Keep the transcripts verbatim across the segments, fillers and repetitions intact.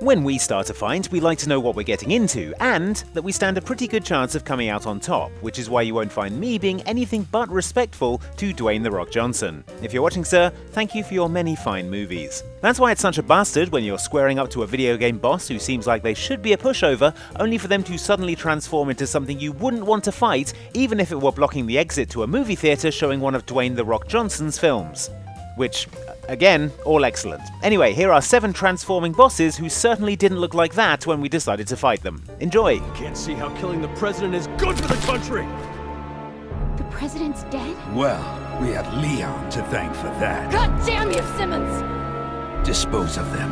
When we start a fight, we like to know what we're getting into, and that we stand a pretty good chance of coming out on top, which is why you won't find me being anything but respectful to Dwayne "The Rock" Johnson. If you're watching, sir, thank you for your many fine movies. That's why it's such a bastard when you're squaring up to a video game boss who seems like they should be a pushover, only for them to suddenly transform into something you wouldn't want to fight, even if it were blocking the exit to a movie theater showing one of Dwayne "The Rock" Johnson's films. Which, again, all excellent. Anyway, here are seven transforming bosses who certainly didn't look like that when we decided to fight them. Enjoy! Can't see how killing the president is good for the country! The president's dead? Well, we had Leon to thank for that. God damn you, Simmons! Dispose of them.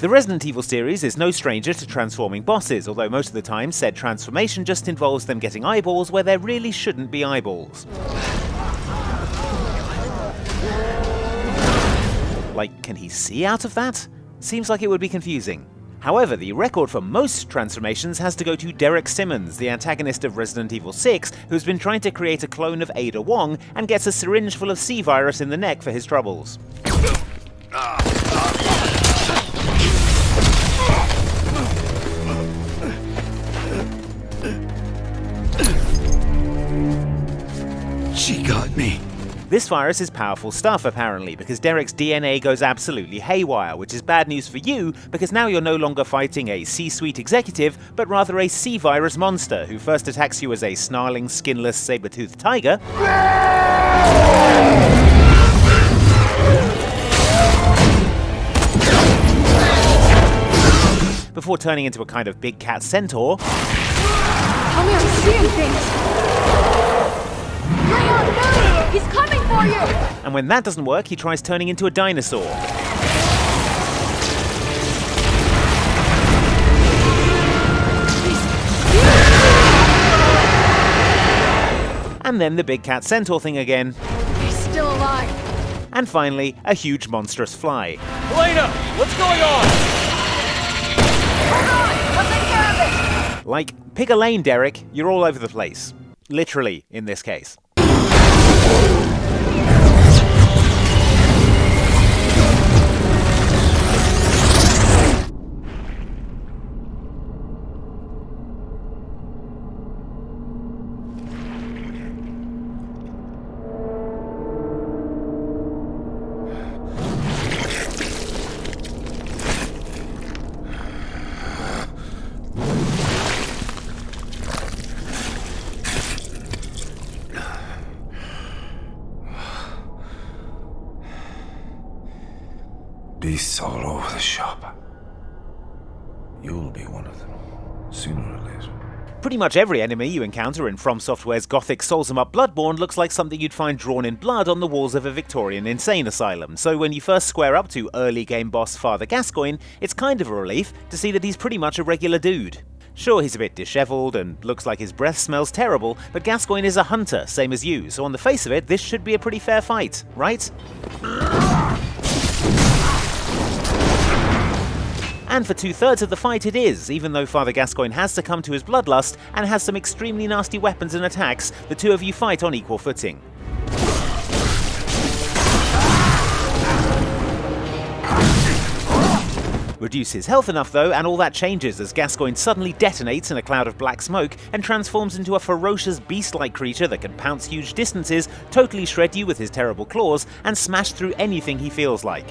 The Resident Evil series is no stranger to transforming bosses, although most of the time said transformation just involves them getting eyeballs where there really shouldn't be eyeballs. Like, can he see out of that? Seems like it would be confusing. However, the record for most transformations has to go to Derek Simmons, the antagonist of Resident Evil six, who's been trying to create a clone of Ada Wong and gets a syringe full of C virus in the neck for his troubles. She got me. This virus is powerful stuff, apparently, because Derek's D N A goes absolutely haywire, which is bad news for you, because now you're no longer fighting a C-suite executive, but rather a C-virus monster, who first attacks you as a snarling, skinless, saber-toothed tiger, before turning into a kind of big cat centaur. I'm not seeing things! Leon, no! He's coming for you! And when that doesn't work, he tries turning into a dinosaur. And then the big cat centaur thing again. He's still alive. And finally, a huge monstrous fly. Elena, what's going on? Hold on! I'll take care of it! Like, pick a lane, Derek. You're all over the place. Literally, in this case. Beasts all over the shop. You'll be one of them, sooner or later. Pretty much every enemy you encounter in From Software's gothic souls-em-up Bloodborne looks like something you'd find drawn in blood on the walls of a Victorian insane asylum, so when you first square up to early game boss Father Gascoigne, it's kind of a relief to see that he's pretty much a regular dude. Sure, he's a bit disheveled and looks like his breath smells terrible, but Gascoigne is a hunter, same as you, so on the face of it, this should be a pretty fair fight, right? And for two-thirds of the fight it is, even though Father Gascoigne has succumbed to his bloodlust and has some extremely nasty weapons and attacks, the two of you fight on equal footing. Reduce his health enough though, and all that changes as Gascoigne suddenly detonates in a cloud of black smoke and transforms into a ferocious beast-like creature that can pounce huge distances, totally shred you with his terrible claws, and smash through anything he feels like.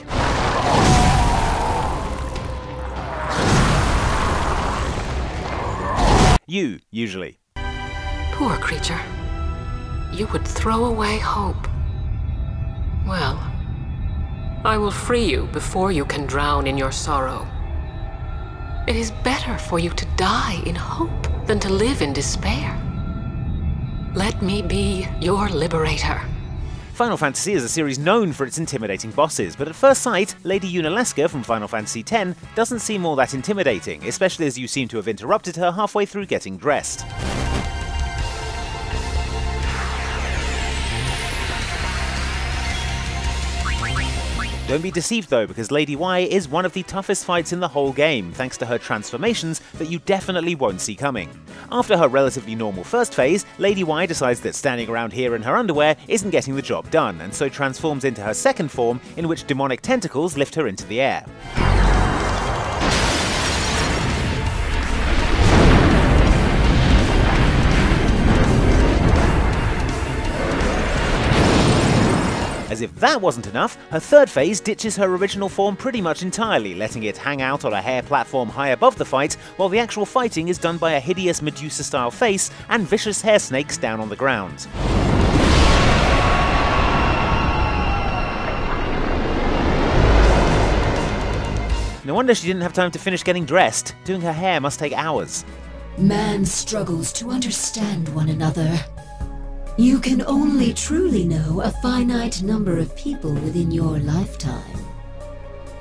You, usually. Poor creature. You would throw away hope. Well, I will free you before you can drown in your sorrow. It is better for you to die in hope than to live in despair. Let me be your liberator. Final Fantasy is a series known for its intimidating bosses, but at first sight, Lady Yunalesca from Final Fantasy ten doesn't seem all that intimidating, especially as you seem to have interrupted her halfway through getting dressed. Don't be deceived though, because Lady Y is one of the toughest fights in the whole game, thanks to her transformations that you definitely won't see coming. After her relatively normal first phase, Lady Y decides that standing around here in her underwear isn't getting the job done, and so transforms into her second form, in which demonic tentacles lift her into the air. that wasn't enough, her third phase ditches her original form pretty much entirely, letting it hang out on a hair platform high above the fight, while the actual fighting is done by a hideous Medusa-style face and vicious hair snakes down on the ground. No wonder she didn't have time to finish getting dressed. Doing her hair must take hours. Man struggles to understand one another. You can only truly know a finite number of people within your lifetime.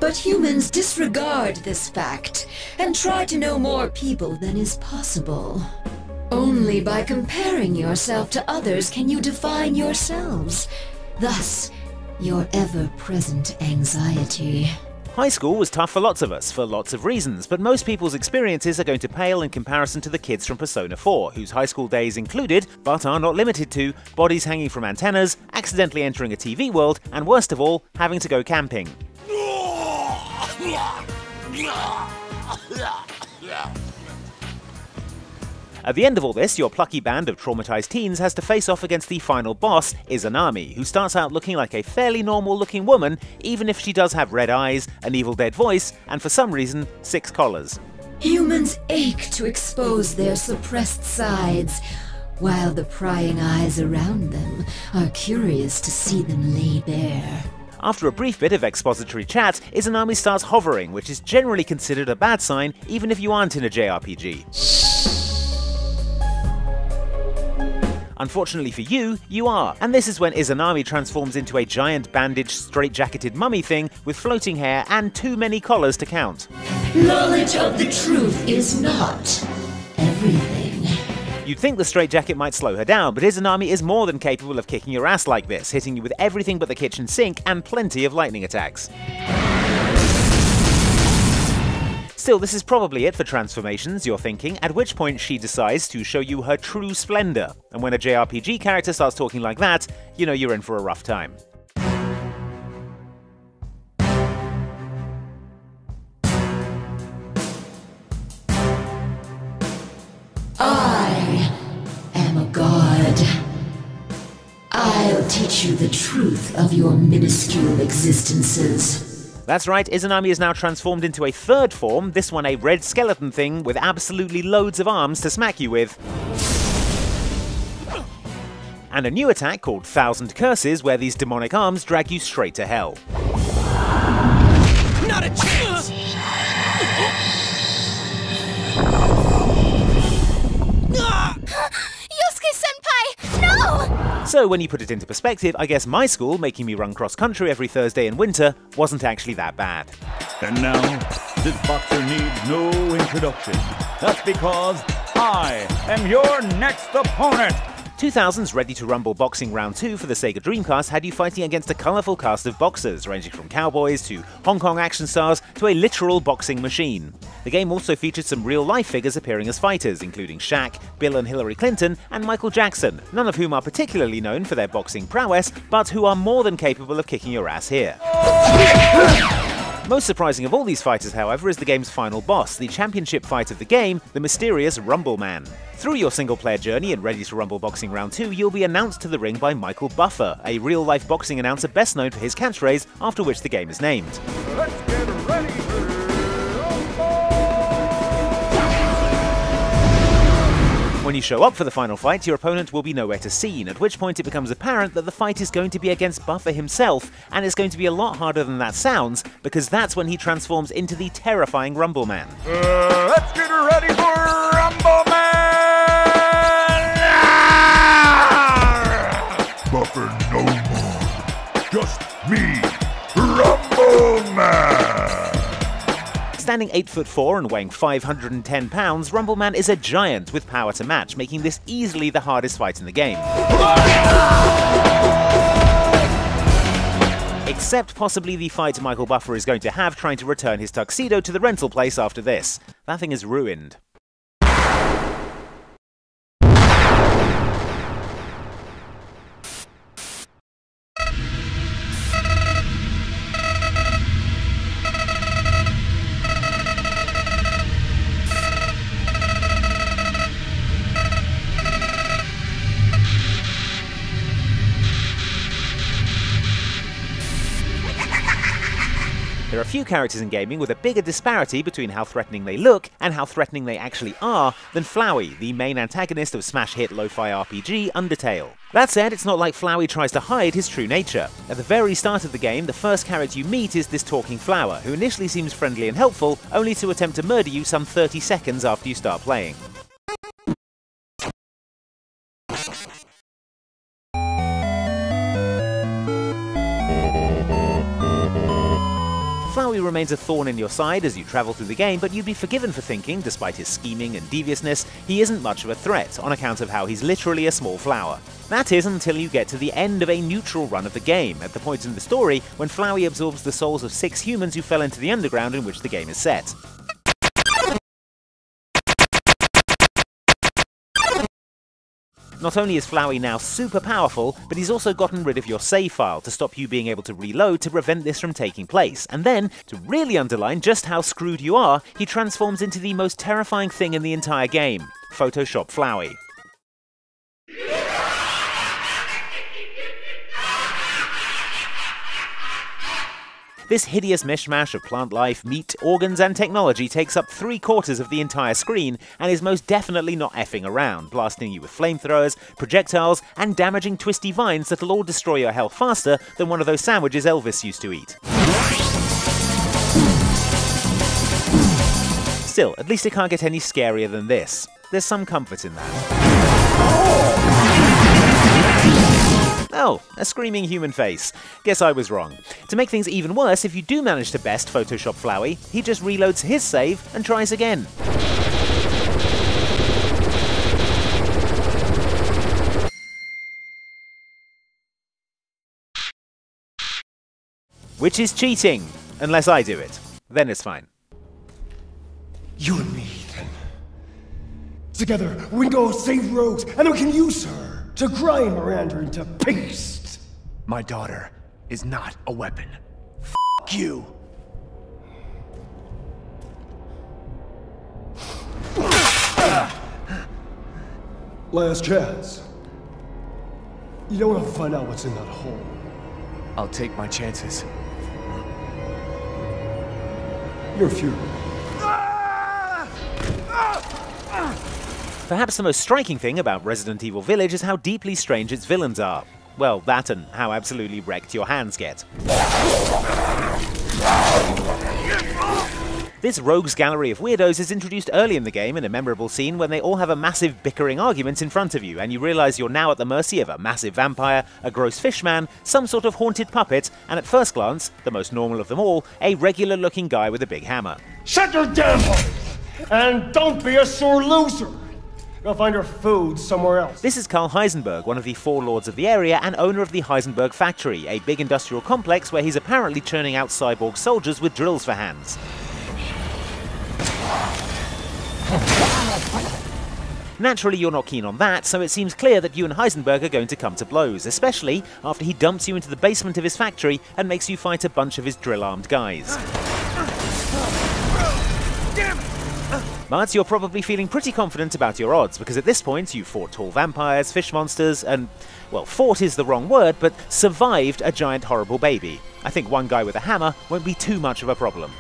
But humans disregard this fact and try to know more people than is possible. Only by comparing yourself to others can you define yourselves. Thus, your ever-present anxiety. High school was tough for lots of us, for lots of reasons, but most people's experiences are going to pale in comparison to the kids from Persona four, whose high school days included, but are not limited to, bodies hanging from antennas, accidentally entering a T V world, and worst of all, having to go camping. At the end of all this, your plucky band of traumatized teens has to face off against the final boss, Izanami, who starts out looking like a fairly normal-looking woman, even if she does have red eyes, an Evil Dead voice, and for some reason, six collars. Humans ache to expose their suppressed sides, while the prying eyes around them are curious to see them lay bare. After a brief bit of expository chat, Izanami starts hovering, which is generally considered a bad sign, even if you aren't in a J R P G. Unfortunately for you, you are, and this is when Izanami transforms into a giant bandaged, straight-jacketed mummy thing with floating hair and too many collars to count. Knowledge of the truth is not everything. You'd think the straitjacket might slow her down, but Izanami is more than capable of kicking your ass like this, hitting you with everything but the kitchen sink and plenty of lightning attacks. Still, this is probably it for transformations, you're thinking, at which point she decides to show you her true splendor. And when a J R P G character starts talking like that, you know you're in for a rough time. I am a god. I'll teach you the truth of your minuscule existences. That's right, Izanami is now transformed into a third form, this one a red skeleton thing with absolutely loads of arms to smack you with. And a new attack called Thousand Curses, where these demonic arms drag you straight to hell. Not a chance! Yosuke-senpai, no! So when you put it into perspective, I guess my school, making me run cross-country every Thursday in winter, wasn't actually that bad. And now, this boxer needs no introduction. That's because I am your next opponent! two thousand's Ready to Rumble Boxing Round two for the Sega Dreamcast had you fighting against a colourful cast of boxers, ranging from cowboys to Hong Kong action stars to a literal boxing machine. The game also featured some real-life figures appearing as fighters, including Shaq, Bill and Hillary Clinton, and Michael Jackson, none of whom are particularly known for their boxing prowess, but who are more than capable of kicking your ass here. Most surprising of all these fighters, however, is the game's final boss, the championship fight of the game, the mysterious Rumble Man. Through your single-player journey in Ready to Rumble Boxing Round two, you'll be announced to the ring by Michael Buffer, a real-life boxing announcer best known for his catchphrase, after which the game is named. Let's get ready for Rumble! When you show up for the final fight, your opponent will be nowhere to be seen, at which point it becomes apparent that the fight is going to be against Buffer himself, and it's going to be a lot harder than that sounds, because that's when he transforms into the terrifying Rumble Man. Uh, let's get ready for Rumble Man! Buffer no more, just me, Rumble Man! Standing eight foot four and weighing five hundred and ten pounds, Rumble Man is a giant with power to match, making this easily the hardest fight in the game. Except possibly the fight Michael Buffer is going to have trying to return his tuxedo to the rental place after this. That thing is ruined. few characters in gaming with a bigger disparity between how threatening they look and how threatening they actually are than Flowey, the main antagonist of smash hit lo-fi R P G Undertale. That said, it's not like Flowey tries to hide his true nature. At the very start of the game, the first character you meet is this talking flower, who initially seems friendly and helpful, only to attempt to murder you some thirty seconds after you start playing. Flowey remains a thorn in your side as you travel through the game, but you'd be forgiven for thinking, despite his scheming and deviousness, he isn't much of a threat, on account of how he's literally a small flower. That is until you get to the end of a neutral run of the game, at the point in the story when Flowey absorbs the souls of six humans who fell into the underground in which the game is set. Not only is Flowey now super powerful, but he's also gotten rid of your save file to stop you being able to reload to prevent this from taking place. And then, to really underline just how screwed you are, he transforms into the most terrifying thing in the entire game, Photoshop Flowey. This hideous mishmash of plant life, meat, organs and technology takes up three quarters of the entire screen and is most definitely not effing around, blasting you with flamethrowers, projectiles and damaging twisty vines that'll all destroy your health faster than one of those sandwiches Elvis used to eat. Still, at least it can't get any scarier than this. There's some comfort in that. Oh, a screaming human face. Guess I was wrong. To make things even worse, if you do manage to best Photoshop Flowey, he just reloads his save and tries again. Which is cheating, unless I do it. Then it's fine. You and me, then. Together, we go save Rose, and we can use her to grind Miranda into paste! My daughter is not a weapon. F*** you! Last chance. You don't have to find out what's in that hole. I'll take my chances. You're futile. Perhaps the most striking thing about Resident Evil Village is how deeply strange its villains are. Well, that and how absolutely wrecked your hands get. This rogues gallery of weirdos is introduced early in the game in a memorable scene when they all have a massive bickering argument in front of you and you realise you're now at the mercy of a massive vampire, a gross fishman, some sort of haunted puppet, and at first glance, the most normal of them all, a regular looking guy with a big hammer. Shut your damn mouth! And don't be a sore loser! Go find her food somewhere else. This is Karl Heisenberg, one of the four lords of the area and owner of the Heisenberg factory, a big industrial complex where he's apparently churning out cyborg soldiers with drills for hands. Naturally, you're not keen on that, so it seems clear that you and Heisenberg are going to come to blows, especially after he dumps you into the basement of his factory and makes you fight a bunch of his drill-armed guys. Damn it! But you're probably feeling pretty confident about your odds, because at this point you fought tall vampires, fish monsters, and, well, fought is the wrong word, but survived a giant horrible baby. I think one guy with a hammer won't be too much of a problem.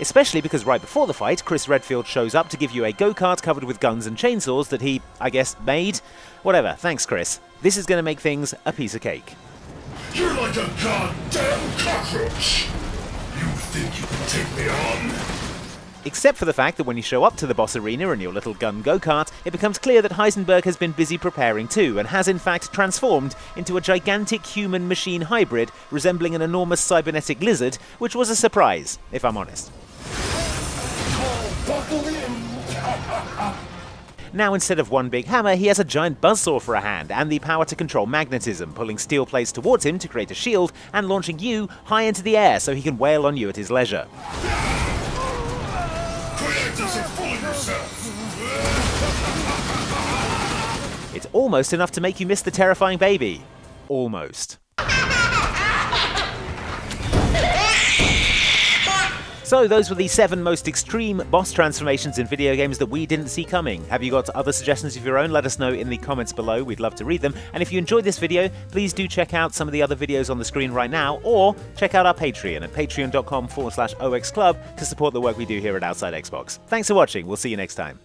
Especially because right before the fight, Chris Redfield shows up to give you a go-kart covered with guns and chainsaws that he, I guess, made? Whatever, thanks Chris. This is gonna make things a piece of cake. You're like a goddamn cockroach! You think you can take me on? Except for the fact that when you show up to the boss arena in your little gun go-kart, it becomes clear that Heisenberg has been busy preparing too, and has in fact transformed into a gigantic human-machine hybrid resembling an enormous cybernetic lizard, which was a surprise, if I'm honest. Buckle in! Now instead of one big hammer, he has a giant buzzsaw for a hand, and the power to control magnetism, pulling steel plates towards him to create a shield, and launching you high into the air so he can wail on you at his leisure. It's almost enough to make you miss the terrifying baby. Almost. So those were the seven most extreme boss transformations in video games that we didn't see coming. Have you got other suggestions of your own? Let us know in the comments below, we'd love to read them. And if you enjoyed this video, please do check out some of the other videos on the screen right now, or check out our Patreon at patreon dot com forward slash O X Club to support the work we do here at Outside Xbox. Thanks for watching, we'll see you next time.